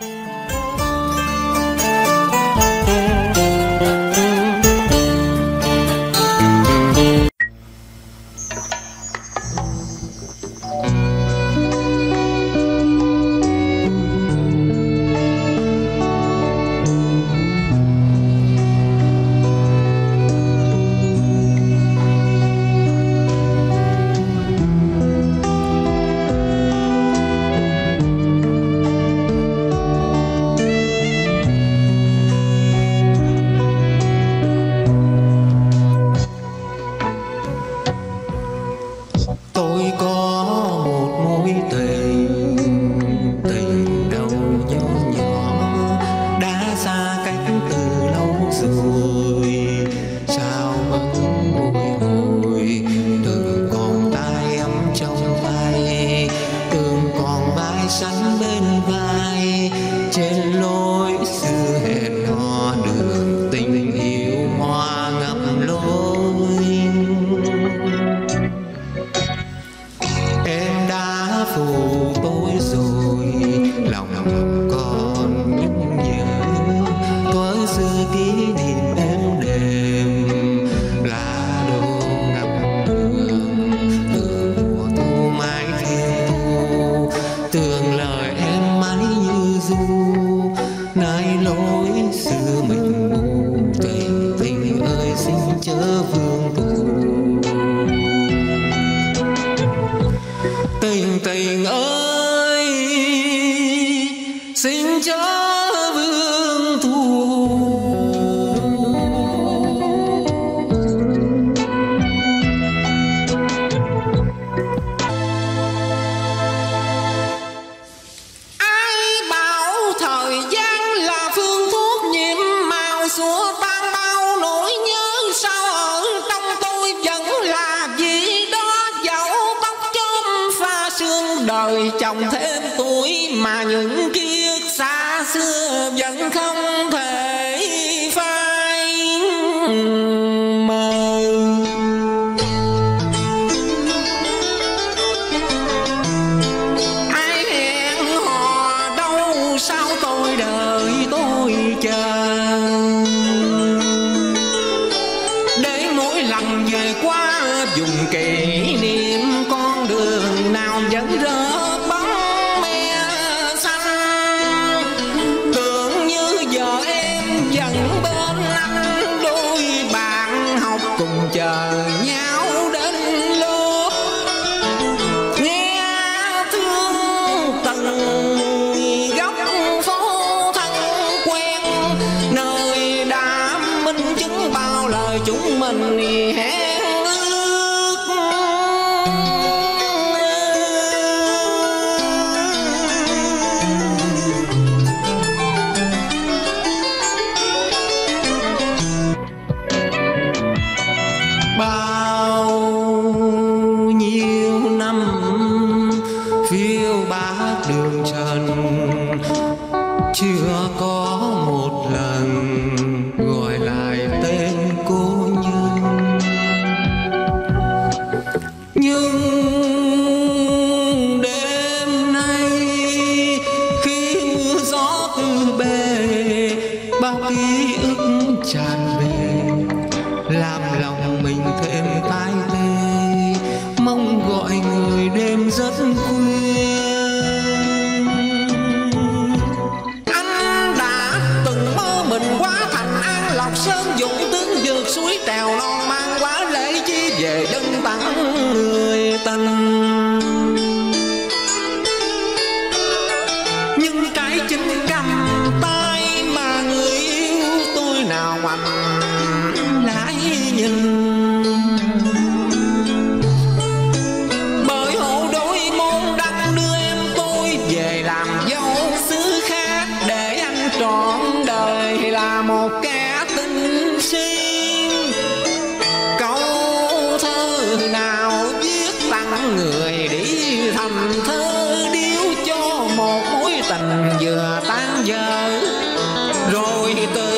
Rồi từ